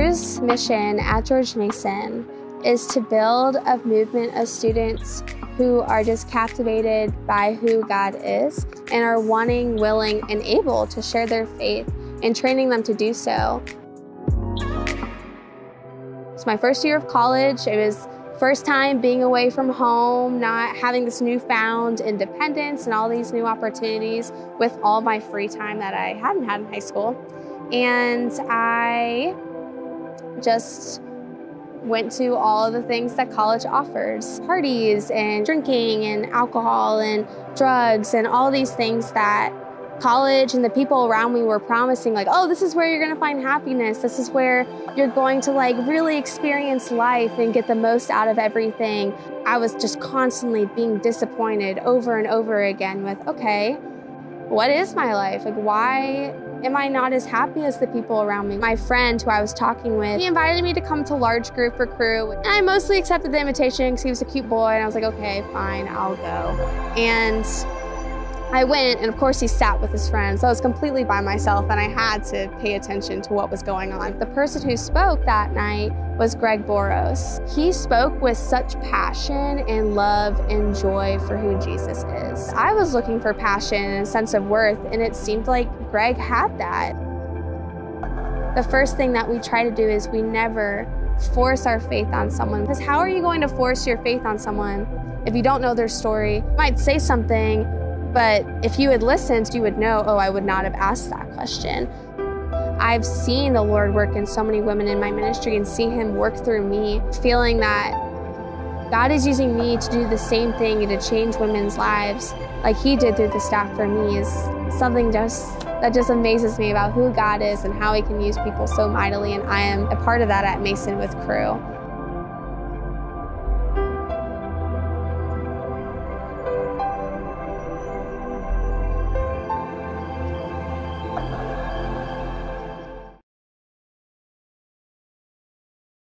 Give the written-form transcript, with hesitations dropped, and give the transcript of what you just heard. Cru's mission at George Mason is to build a movement of students who are just captivated by who God is and are wanting, willing, and able to share their faith and training them to do so. It's my first year of college. It was first time being away from home, not having this newfound independence and all these new opportunities with all my free time that I hadn't had in high school. And I just went to all of the things that college offers, parties and drinking and alcohol and drugs and all these things that college and the people around me were promising, like, oh, this is where you're gonna find happiness. This is where you're going to like really experience life and get the most out of everything. I was just constantly being disappointed over and over again with, okay, what is my life? Like, why am I not as happy as the people around me? My friend who I was talking with, he invited me to come to large group for Cru, and I mostly accepted the invitation because he was a cute boy, and I was like, okay, fine, I'll go. And I went, and of course he sat with his friends, so I was completely by myself, and I had to pay attention to what was going on. The person who spoke that night was Greg Boros. He spoke with such passion and love and joy for who Jesus is. I was looking for passion and a sense of worth, and it seemed like Greg had that. The first thing that we try to do is we never force our faith on someone, because how are you going to force your faith on someone if you don't know their story? You might say something, but if you had listened, you would know, oh, I would not have asked that question. I've seen the Lord work in so many women in my ministry and see Him work through me, feeling that God is using me to do the same thing and to change women's lives like He did through the staff for me is something that just amazes me about who God is and how He can use people so mightily, and I am a part of that at Mason with Cru.